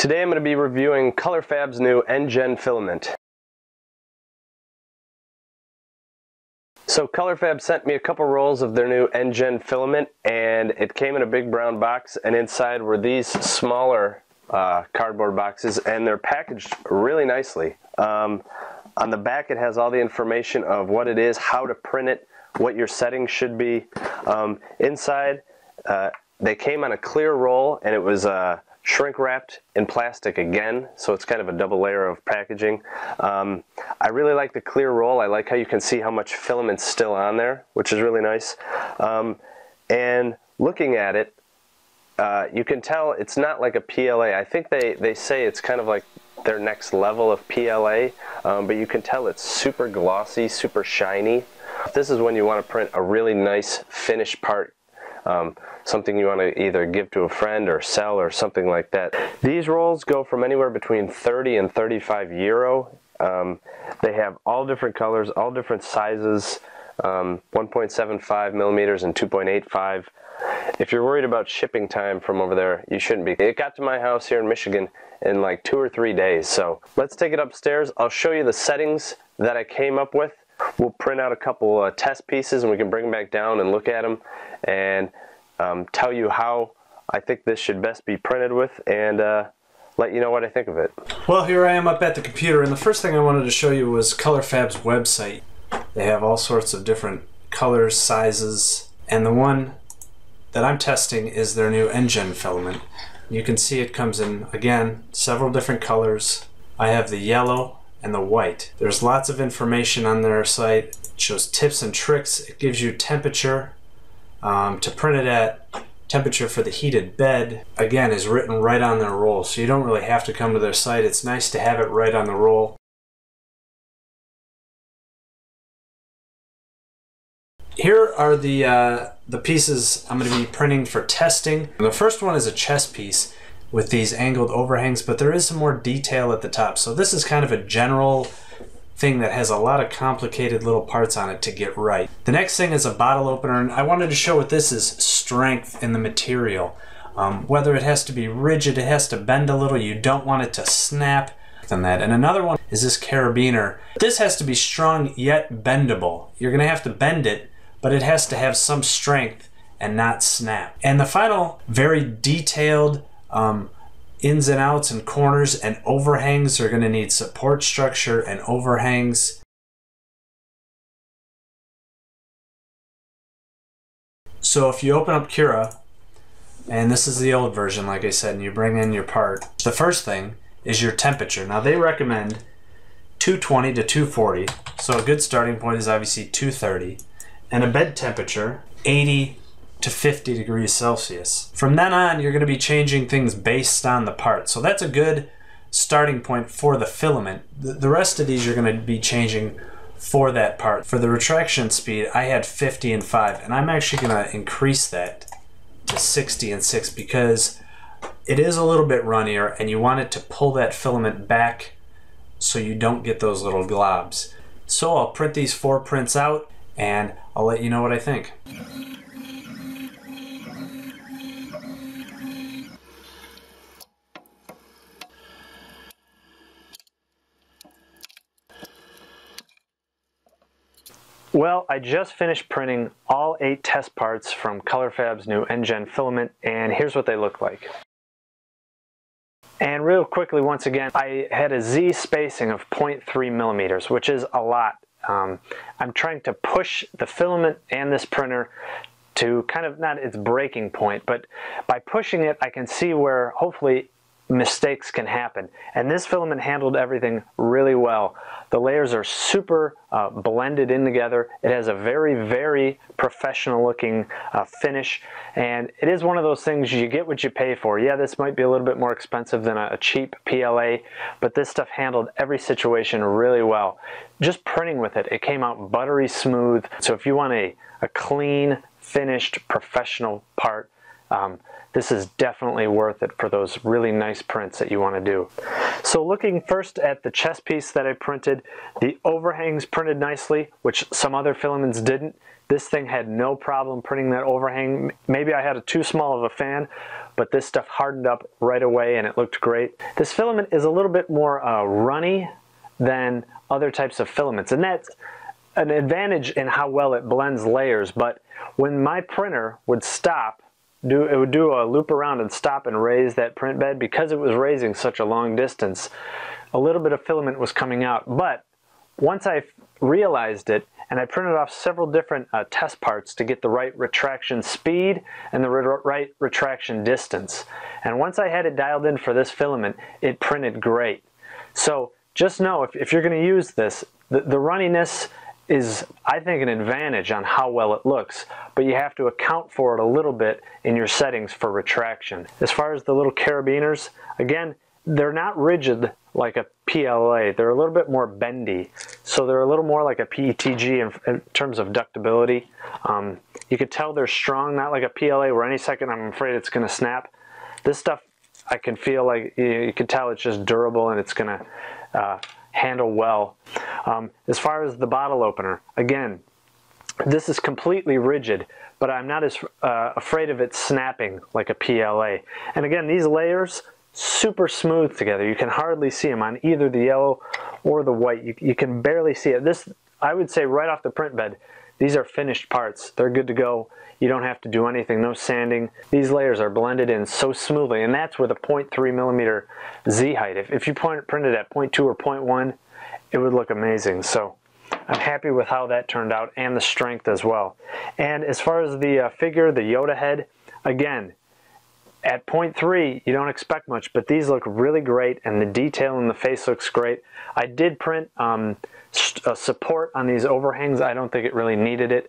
Today I'm going to be reviewing colorFabb's new NGEN filament. So colorFabb sent me a couple rolls of their new NGEN filament, and it came in a big brown box, and inside were these smaller cardboard boxes, and they're packaged really nicely. On the back it has all the information of what it is, how to print it, what your settings should be. Inside they came on a clear roll, and it was shrink wrapped in plastic again, so it's kind of a double layer of packaging. I really like the clear roll. I like how you can see how much filament's still on there, which is really nice. And looking at it, you can tell it's not like a PLA. I think they say it's kind of like their next level of PLA, but you can tell it's super glossy, super shiny. This is when you want to print a really nice finished part. Something you want to either give to a friend or sell or something like that. These rolls go from anywhere between 30 and 35 euro. They have all different colors, all different sizes, 1.75 millimeters and 2.85. If you're worried about shipping time from over there, you shouldn't be. It got to my house here in Michigan in like 2 or 3 days. So let's take it upstairs. I'll show you the settings that I came up with. We'll print out a couple test pieces, and we can bring them back down and look at them and tell you how I think this should best be printed with, and let you know what I think of it. Well, here I am up at the computer, and the first thing I wanted to show you was colorFabb's website. They have all sorts of different colors, sizes, and the one that I'm testing is their new NGEN filament. You can see it comes in, again, several different colors. I have the yellow and the white. There's lots of information on their site. It shows tips and tricks. It gives you temperature to print it at. Temperature for the heated bed, again, is written right on their roll, so you don't really have to come to their site. It's nice to have it right on the roll. Here are the pieces I'm going to be printing for testing. The first one is a chess piece with these angled overhangs, but there is some more detail at the top. So this is kind of a general thing that has a lot of complicated little parts on it to get right. The next thing is a bottle opener, and I wanted to show what this is, strength in the material. Whether it has to be rigid, it has to bend a little, you don't want it to snap. And another one is this carabiner. This has to be strong yet bendable. You're gonna have to bend it, but it has to have some strength and not snap. And the final, very detailed, ins and outs and corners and overhangs. Are going to need support structure and overhangs. So if you open up Cura, and this is the old version, like I said, and you bring in your part, the first thing is your temperature. Now they recommend 220 to 240, so a good starting point is obviously 230, and a bed temperature 80 to 50 degrees Celsius. From then on, you're going to be changing things based on the part. So that's a good starting point for the filament. The rest of these you're going to be changing for that part. For the retraction speed, I had 50 and 5, and I'm actually going to increase that to 60 and 6 because it is a little bit runnier, and you want it to pull that filament back so you don't get those little globs. So I'll print these 4 prints out, and I'll let you know what I think. Well, I just finished printing all 8 test parts from colorFabb's new NGEN filament, and here's what they look like. And real quickly, once again, I had a Z spacing of 0.3 millimeters, which is a lot. I'm trying to push the filament and this printer to kind of, not its breaking point, but by pushing it, I can see where hopefully mistakes can happen. And this filament handled everything really well. The layers are super blended in together. It has a very, very professional looking finish. And it is one of those things, you get what you pay for. Yeah, this might be a little bit more expensive than a cheap PLA, but this stuff handled every situation really well. Just printing with it, it came out buttery smooth. So if you want a clean, finished, professional part, this is definitely worth it for those really nice prints that you want to do. So looking first at the chest piece that I printed, the overhangs printed nicely, which some other filaments didn't. This thing had no problem printing that overhang. Maybe I had a too small of a fan, but this stuff hardened up right away and it looked great. This filament is a little bit more runny than other types of filaments, and that's an advantage in how well it blends layers. But when my printer would stop, it would do a loop around and stop and raise that print bed, because it was raising such a long distance, a little bit of filament was coming out. But once I realized it, and I printed off several different test parts to get the right retraction speed and the right retraction distance, and once I had it dialed in for this filament, it printed great. So just know, if you're going to use this, the runniness is, I think, an advantage on how well it looks, but you have to account for it a little bit in your settings for retraction. As far as the little carabiners, again, they're not rigid like a PLA. They're a little bit more bendy, so they're a little more like a PETG in terms of ductibility. You could tell they're strong, not like a PLA where any second I'm afraid it's going to snap. This stuff, I can feel like, you can tell it's just durable and it's going to handle well. As far as the bottle opener, again, this is completely rigid, but I'm not as afraid of it snapping like a PLA. And again, these layers, super smooth together. You can hardly see them on either the yellow or the white. You can barely see it. This, I would say, right off the print bed, these are finished parts. They're good to go. You don't have to do anything, no sanding. These layers are blended in so smoothly, and that's with a 0.3 millimeter Z height. If you printed at 0.2 or 0.1, it would look amazing. So I'm happy with how that turned out, and the strength as well. And as far as the figure, the Yoda head, again, at 0.3, you don't expect much, but these look really great, and the detail in the face looks great. I did print a support on these overhangs. I don't think it really needed it,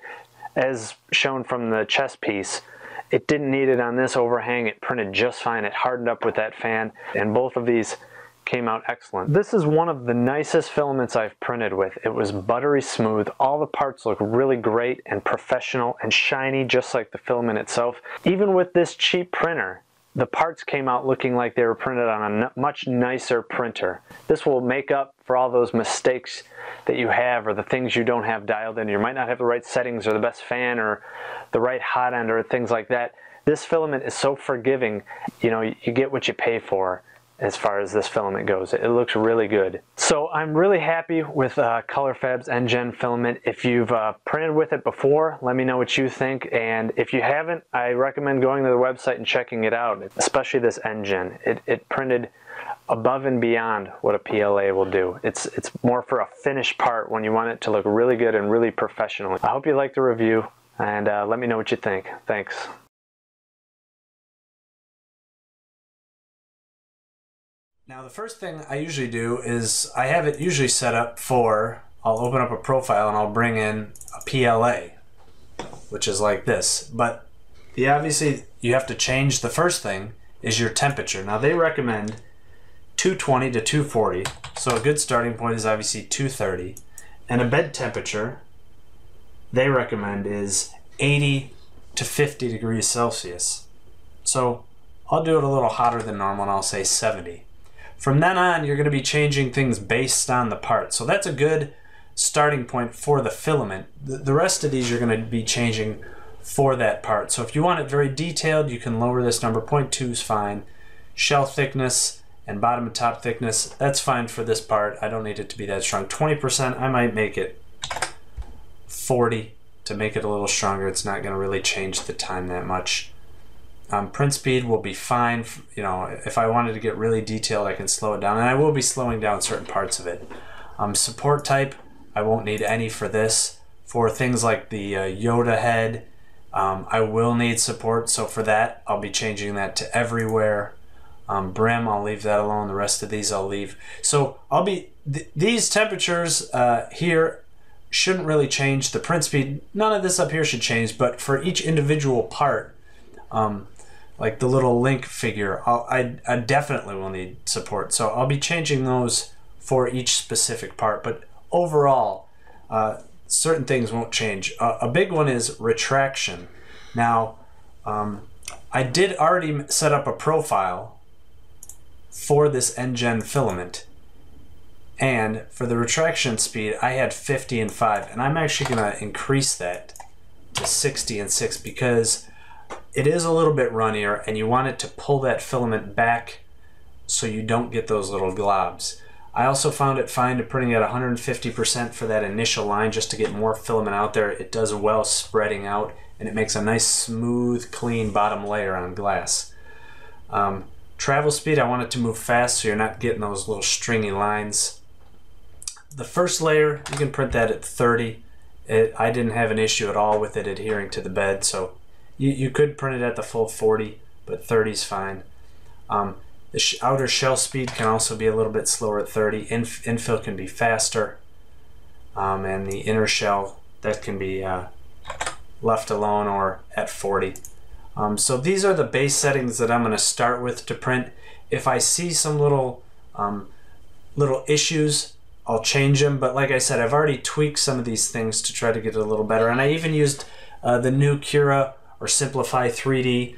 as shown from the chest piece. It didn't need it on this overhang. It printed just fine. It hardened up with that fan, and both of these came out excellent. This is one of the nicest filaments I've printed with. It was buttery smooth. All the parts look really great and professional and shiny, just like the filament itself. Even with this cheap printer, the parts came out looking like they were printed on a much nicer printer. This will make up for all those mistakes that you have, or the things you don't have dialed in. You might not have the right settings or the best fan or the right hot end or things like that. This filament is so forgiving. You know, you get what you pay for. As far as this filament goes, it looks really good. So I'm really happy with colorFabb's NGEN filament. If you've printed with it before, let me know what you think. And if you haven't, I recommend going to their website and checking it out, especially this NGEN. It printed above and beyond what a PLA will do. It's more for a finished part when you want it to look really good and really professional. I hope you liked the review, and let me know what you think. Thanks. Now, the first thing I usually do is I have it usually set up for, I'll open up a profile and I'll bring in a PLA, which is like this. But obviously you have to change, the first thing is your temperature. Now they recommend 220 to 240. So a good starting point is obviously 230. And a bed temperature they recommend is 80 to 50 degrees Celsius. So I'll do it a little hotter than normal and I'll say 70. From then on, you're going to be changing things based on the part. So that's a good starting point for the filament. The rest of these you're going to be changing for that part. So if you want it very detailed, you can lower this number. 0.2 is fine. Shell thickness and bottom and top thickness, that's fine for this part. I don't need it to be that strong. 20%, I might make it 40 to make it a little stronger. It's not going to really change the time that much. Print speed will be fine. You know, if I wanted to get really detailed, I can slow it down, and I will be slowing down certain parts of it. Support type, I won't need any for this. For things like the Yoda head, I will need support, so for that, I'll be changing that to everywhere. Brim, I'll leave that alone. The rest of these I'll leave. So I'll be, these temperatures here shouldn't really change. The print speed, none of this up here should change, but for each individual part, like the little link figure, I definitely will need support. So I'll be changing those for each specific part. But overall, certain things won't change. A big one is retraction. Now, I did already set up a profile for this NGEN filament. And for the retraction speed, I had 50 and 5, and I'm actually going to increase that to 60 and 6 because it is a little bit runnier and you want it to pull that filament back so you don't get those little globs. I also found it fine to putting at 150% for that initial line just to get more filament out there. It does well spreading out and it makes a nice smooth, clean bottom layer on glass. Travel speed, I want it to move fast so you're not getting those little stringy lines. The first layer, you can print that at 30. I didn't have an issue at all with it adhering to the bed, so you could print it at the full 40, but 30 is fine. The outer shell speed can also be a little bit slower at 30. Infill can be faster, and the inner shell, that can be left alone or at 40. So these are the base settings that I'm going to start with to print. If I see some little issues, I'll change them, but like I said, I've already tweaked some of these things to try to get it a little better, and I even used the new Cura or Simplify3D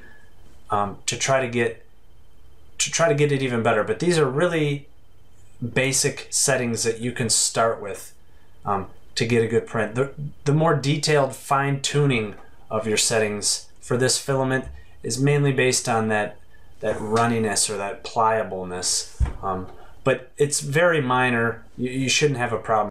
to try to get it even better. But these are really basic settings that you can start with to get a good print. The more detailed fine tuning of your settings for this filament is mainly based on that runniness or that pliableness. But it's very minor. You shouldn't have a problem.